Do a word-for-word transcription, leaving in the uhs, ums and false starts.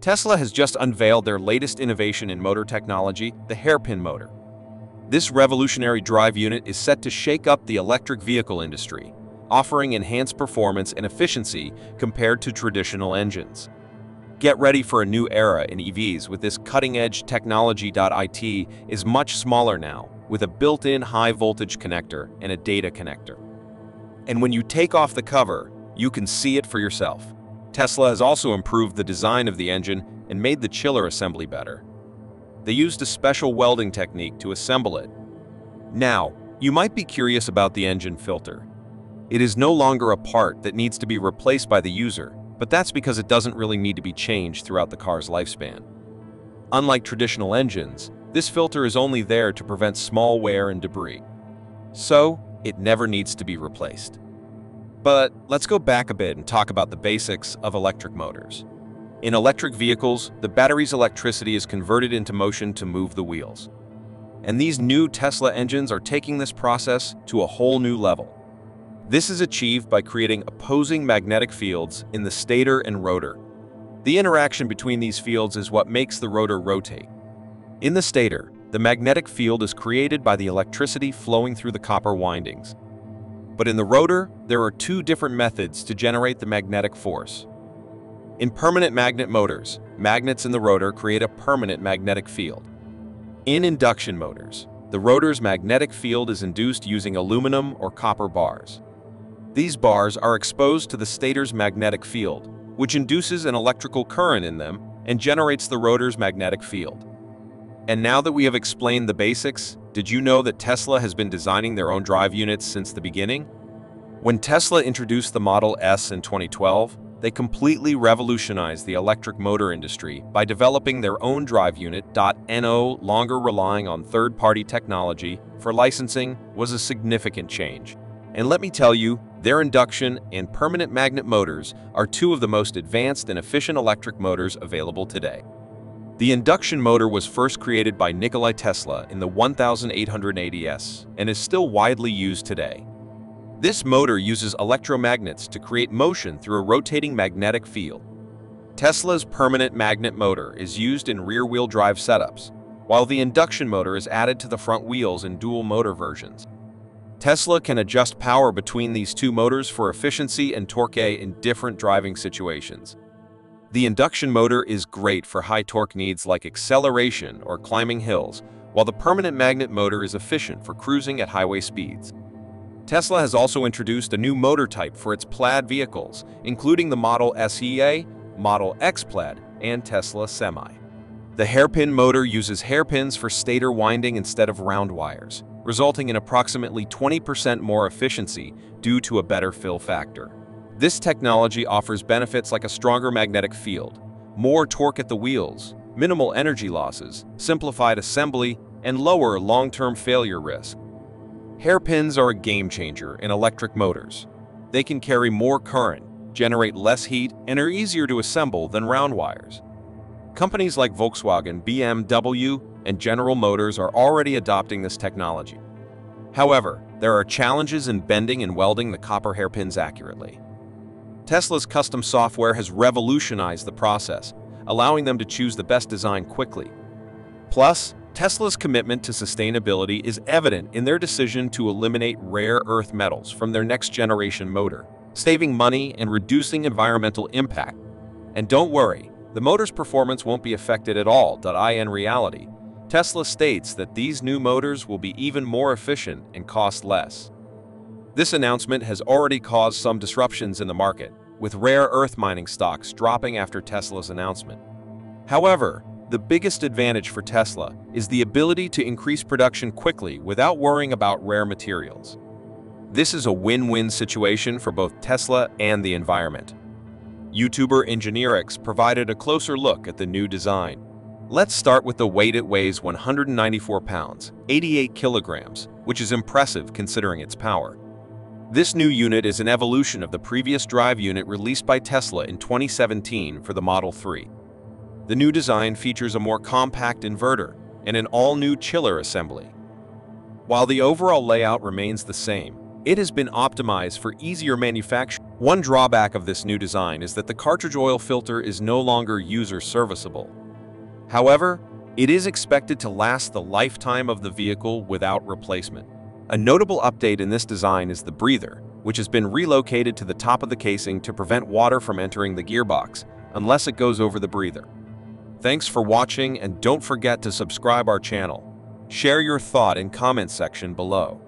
Tesla has just unveiled their latest innovation in motor technology, the hairpin motor. This revolutionary drive unit is set to shake up the electric vehicle industry, offering enhanced performance and efficiency compared to traditional engines. Get ready for a new era in E Vs with this cutting-edge technology. It is much smaller now, with a built-in high-voltage connector and a data connector. And when you take off the cover, you can see it for yourself. Tesla has also improved the design of the engine and made the chiller assembly better. They used a special welding technique to assemble it. Now, you might be curious about the engine filter. It is no longer a part that needs to be replaced by the user, but that's because it doesn't really need to be changed throughout the car's lifespan. Unlike traditional engines, this filter is only there to prevent small wear and debris. So, it never needs to be replaced. But let's go back a bit and talk about the basics of electric motors. In electric vehicles, the battery's electricity is converted into motion to move the wheels. And these new Tesla engines are taking this process to a whole new level. This is achieved by creating opposing magnetic fields in the stator and rotor. The interaction between these fields is what makes the rotor rotate. In the stator, the magnetic field is created by the electricity flowing through the copper windings. But in the rotor, there are two different methods to generate the magnetic force. In permanent magnet motors, magnets in the rotor create a permanent magnetic field. In induction motors, the rotor's magnetic field is induced using aluminum or copper bars. These bars are exposed to the stator's magnetic field, which induces an electrical current in them and generates the rotor's magnetic field. And now that we have explained the basics, did you know that Tesla has been designing their own drive units since the beginning? When Tesla introduced the Model S in twenty twelve, they completely revolutionized the electric motor industry by developing their own drive unit. No longer relying on third-party technology for licensing was a significant change. And let me tell you, their induction and permanent magnet motors are two of the most advanced and efficient electric motors available today. The induction motor was first created by Nikola Tesla in the eighteen eighties and is still widely used today. This motor uses electromagnets to create motion through a rotating magnetic field. Tesla's permanent magnet motor is used in rear-wheel drive setups, while the induction motor is added to the front wheels in dual-motor versions. Tesla can adjust power between these two motors for efficiency and torque in different driving situations. The induction motor is great for high torque needs like acceleration or climbing hills, while the permanent magnet motor is efficient for cruising at highway speeds. Tesla has also introduced a new motor type for its Plaid vehicles, including the Model S Plaid, Model X Plaid, and Tesla Semi. The hairpin motor uses hairpins for stator winding instead of round wires, resulting in approximately twenty percent more efficiency due to a better fill factor. This technology offers benefits like a stronger magnetic field, more torque at the wheels, minimal energy losses, simplified assembly, and lower long-term failure risk. Hairpins are a game-changer in electric motors. They can carry more current, generate less heat, and are easier to assemble than round wires. Companies like Volkswagen, B M W, and General Motors are already adopting this technology. However, there are challenges in bending and welding the copper hairpins accurately. Tesla's custom software has revolutionized the process, allowing them to choose the best design quickly. Plus, Tesla's commitment to sustainability is evident in their decision to eliminate rare earth metals from their next-generation motor, saving money and reducing environmental impact. And don't worry, the motor's performance won't be affected at all. In reality, Tesla states that these new motors will be even more efficient and cost less. This announcement has already caused some disruptions in the market, with rare earth mining stocks dropping after Tesla's announcement. However, the biggest advantage for Tesla is the ability to increase production quickly without worrying about rare materials. This is a win-win situation for both Tesla and the environment. YouTuber Ingineerix provided a closer look at the new design. Let's start with the weight. It weighs one hundred ninety-four pounds, eighty-eight kilograms, which is impressive considering its power. This new unit is an evolution of the previous drive unit released by Tesla in twenty seventeen for the Model three. The new design features a more compact inverter and an all-new chiller assembly. While the overall layout remains the same, it has been optimized for easier manufacturing. One drawback of this new design is that the cartridge oil filter is no longer user-serviceable. However, it is expected to last the lifetime of the vehicle without replacement. A notable update in this design is the breather, which has been relocated to the top of the casing to prevent water from entering the gearbox, unless it goes over the breather. Thanks for watching, and don't forget to subscribe our channel. Share your thought in comment section below.